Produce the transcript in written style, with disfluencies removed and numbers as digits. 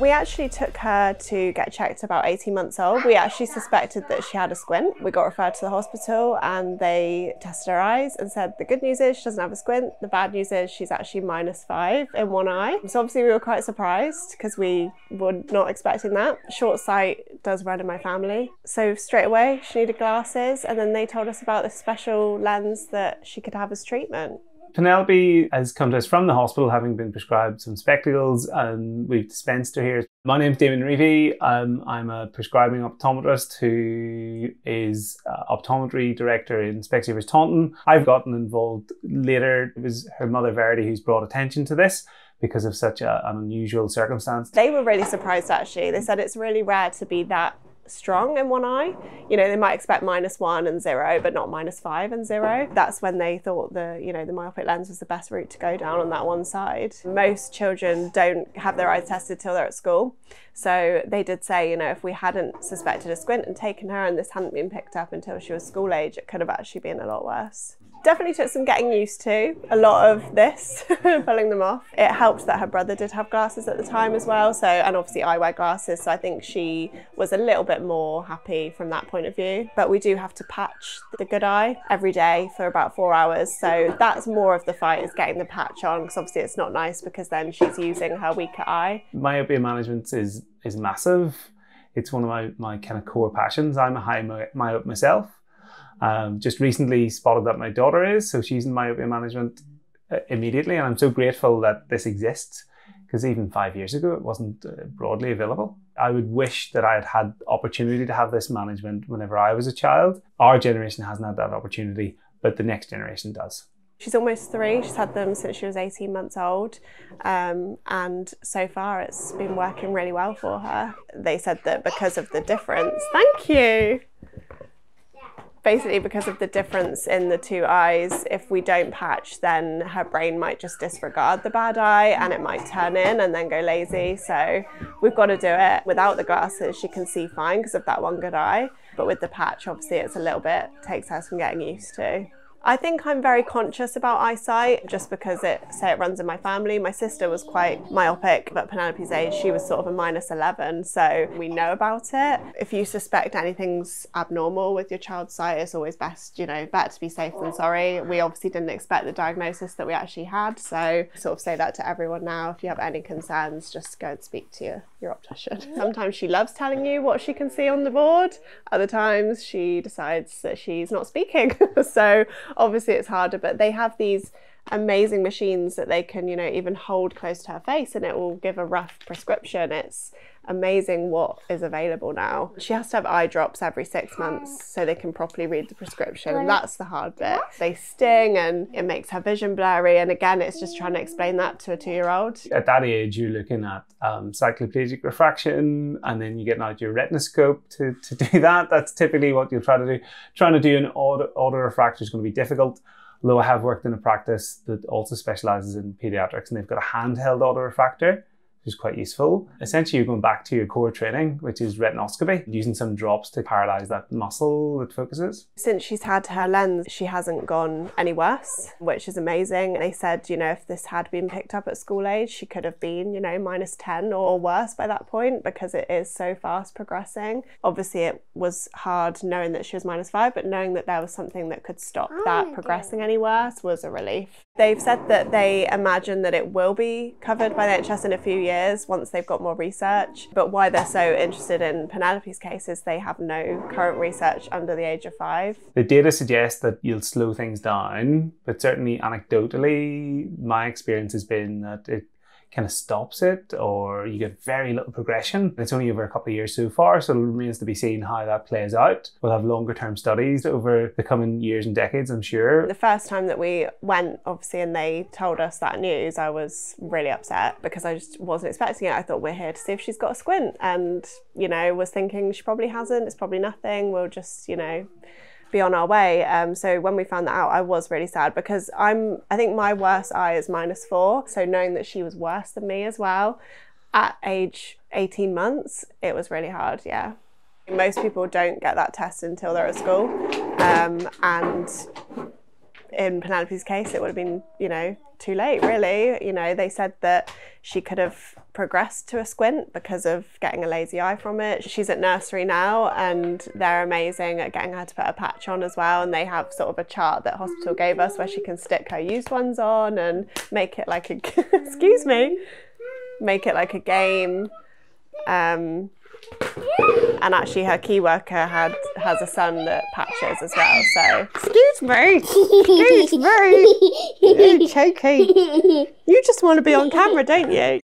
We actually took her to get checked about 18 months old. We actually suspected that she had a squint. We got referred to the hospital and they tested her eyes and said the good news is she doesn't have a squint, the bad news is she's actually -5 in one eye. So obviously we were quite surprised because we were not expecting that. Short sight does run in my family. So straight away she needed glasses, and then they told us about this special lens that she could have as treatment. Penelope has come to us from the hospital having been prescribed some spectacles, and we've dispensed her here. My name's Damon Reavy. I'm a prescribing optometrist who is optometry director in Specsavers Taunton. I've gotten involved later. It was her mother Verity who's brought attention to this because of such an unusual circumstance. They were really surprised actually. They said it's really rare to be that strong in one eye. You know, they might expect -1 and 0, but not -5 and 0. That's when they thought the myopic lens was the best route to go down on that one side. Most children don't have their eyes tested till they're at school. So they did say, you know, if we hadn't suspected a squint and taken her and this hadn't been picked up until she was school age, it could have actually been a lot worse. Definitely took some getting used to, a lot of this, pulling them off. It helped that her brother did have glasses at the time as well, so, and obviously I wear glasses, so I think she was a little bit more happy from that point of view. But we do have to patch the good eye every day for about 4 hours, so that's more of the fight, is getting the patch on, because obviously it's not nice because then she's using her weaker eye. Myopia management is massive. It's one of my kind of core passions. I'm a high myope myself. Just recently spotted that my daughter is, so she's in myopia management immediately, and I'm so grateful that this exists, because even 5 years ago it wasn't broadly available. I would wish that I had had the opportunity to have this management whenever I was a child. Our generation hasn't had that opportunity, but the next generation does. She's almost 3, she's had them since she was 18 months old, and so far it's been working really well for her. They said that because of the difference, thank you! Basically because of the difference in the two eyes, if we don't patch, then her brain might just disregard the bad eye and it might turn in and then go lazy. So we've got to do it. Without the glasses, she can see fine because of that one good eye. But with the patch, obviously, it's a little bit, takes her some getting used to. I think I'm very conscious about eyesight just because it runs in my family. My sister was quite myopic, but Penelope's age, she was sort of a -11, so we know about it. If you suspect anything's abnormal with your child's sight, it's always best, you know, better to be safe than sorry. We obviously didn't expect the diagnosis that we actually had, so sort of say that to everyone now. If you have any concerns, just go and speak to your optician. Sometimes she loves telling you what she can see on the board. Other times she decides that she's not speaking. So obviously it's harder, but they have these amazing machines that they can, you know, even hold close to her face and it will give a rough prescription. It's amazing what is available now. She has to have eye drops every 6 months so they can properly read the prescription. That's the hard bit. They sting and it makes her vision blurry, and again it's just trying to explain that to a 2-year-old. At that age you're looking at cycloplegic refraction, and then you get out your retinoscope to do that. That's typically what you'll try to do. Trying to do an autorefractor is going to be difficult. Although I have worked in a practice that also specialises in paediatrics, and they've got a handheld autorefractor, which is quite useful. Essentially, you're going back to your core training, which is retinoscopy, using some drops to paralyse that muscle that focuses. Since she's had her lens, she hasn't gone any worse, which is amazing. They said, you know, if this had been picked up at school age, she could have been, you know, -10 or worse by that point, because it is so fast progressing. Obviously, it was hard knowing that she was -5, but knowing that there was something that could stop that progressing any worse was a relief. They've said that they imagine that it will be covered by the NHS in a few years once they've got more research, but why they're so interested in Penelope's case is they have no current research under the age of 5. The data suggests that you'll slow things down, but certainly anecdotally my experience has been that it kind of stops it, or you get very little progression. It's only over a couple of years so far, so it remains to be seen how that plays out. We'll have longer term studies over the coming years and decades, I'm sure. The first time that we went, obviously, and they told us that news, I was really upset because I just wasn't expecting it. I thought, we're here to see if she's got a squint, and, you know, was thinking she probably hasn't, it's probably nothing, we'll just, you know, be on our way. So when we found that out, I was really sad because I think my worst eye is -4. So knowing that she was worse than me as well, at age 18 months, it was really hard, yeah. Most people don't get that test until they're at school. And in Penelope's case, it would have been, you know, too late really. You know, they said that she could have progressed to a squint because of getting a lazy eye from it. She's at nursery now and they're amazing at getting her to put a patch on as well, and they have sort of a chart that hospital gave us where she can stick her used ones on and make it like a excuse me, make it like a game. And actually her key worker has a son that patches as well, so. Excuse me, excuse me, it's okay. You just want to be on camera, don't you?